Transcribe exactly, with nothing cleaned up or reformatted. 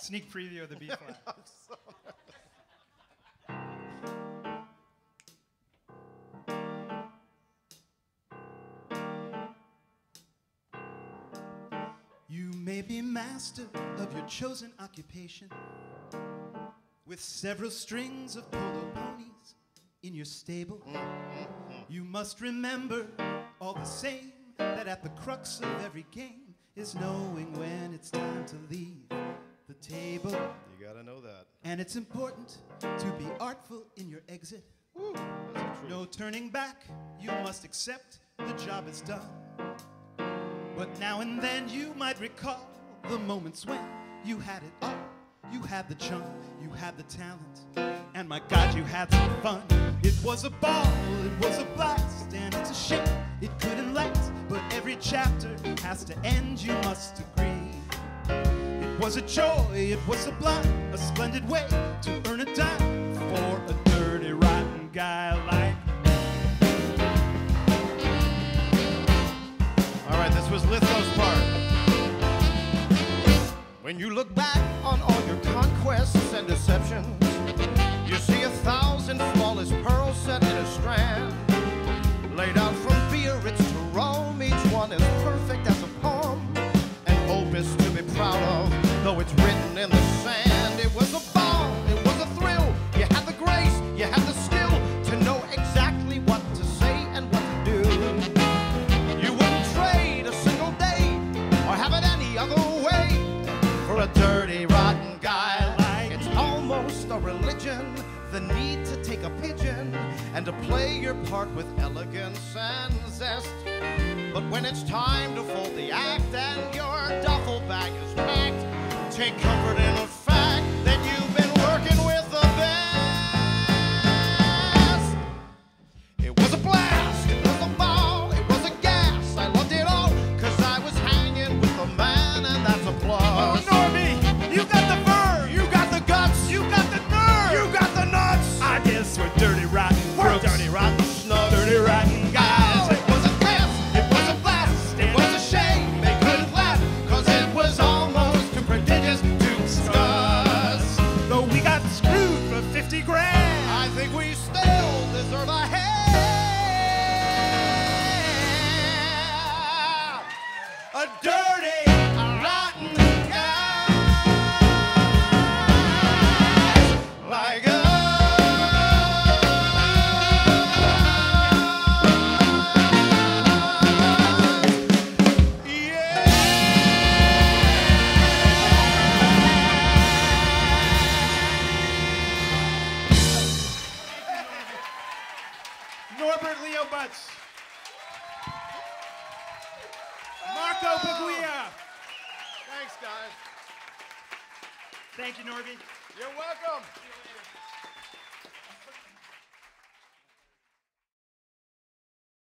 Sneak preview of the B flat. You may be master of your chosen occupation, with several strings of polo ponies in your stable. Mm-hmm. You must remember, all the same, that at the crux of every game is knowing when it's time to leave the table. You gotta know that. And it's important to be artful in your exit. Woo, that's true. No turning back, you must accept the job is done. But now and then you might recall the moments when you had it all. You had the charm, you had the talent, and my God, you had some fun. It was a ball, it was a blast, and it's a shame it couldn't last. But every chapter has to end, you must agree. It was a joy, it was sublime, a splendid way to earn a dime for a dirty, rotten guy like me. Was Lithgow's part. When you look back on all your conquests and deceptions, you see a thousand flawless pearls set in a strand, laid out from Biarritz to Rome, each one as perfect as a poem, an opus to be proud of, though it's written in the sand. It was a ball, it was a thrill, you had the grace, you had the skill to know exactly what to say and what to do. A dirty, rotten guy like it's almost a religion, the need to take a pigeon and to play your part with elegance and zest. But when it's time to fold the act and your duffel bag is packed, take comfort in the fact that you've been working with the best. It was a blast, it was a ball, it was a gas, I loved it all, cause I was hanging with the man, and that's a plus. Oh, no. You got the verve, you got the guts, you got the nerve, you got the nuts. I guess we're dirty rotten, we're dirty rotten snubs, dirty rotten guys. It was a blast, it was a blast, it was a shame they couldn't laugh, cause it was almost too prodigious to discuss. Though we got screwed for fifty grand, I think we still deserve a hand. A dirty rotten guy. Norbert Leo Butz, Marco Paglia. Thanks, guys. Thank you, Norby. You're welcome. See you later.